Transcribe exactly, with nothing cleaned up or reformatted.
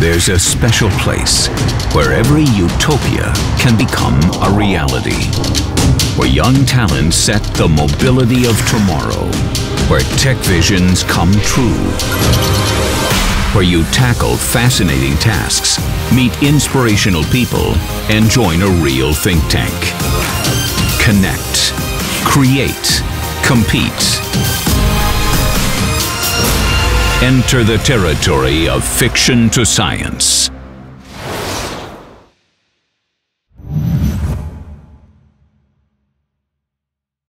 There's a special place where every utopia can become a reality, where young talents set the mobility of tomorrow, where tech visions come true, where you tackle fascinating tasks, meet inspirational people, and join a real think tank. Connect, create, compete. Enter the territory of Fiction to Science.